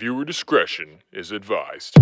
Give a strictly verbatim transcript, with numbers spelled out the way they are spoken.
Viewer discretion is advised.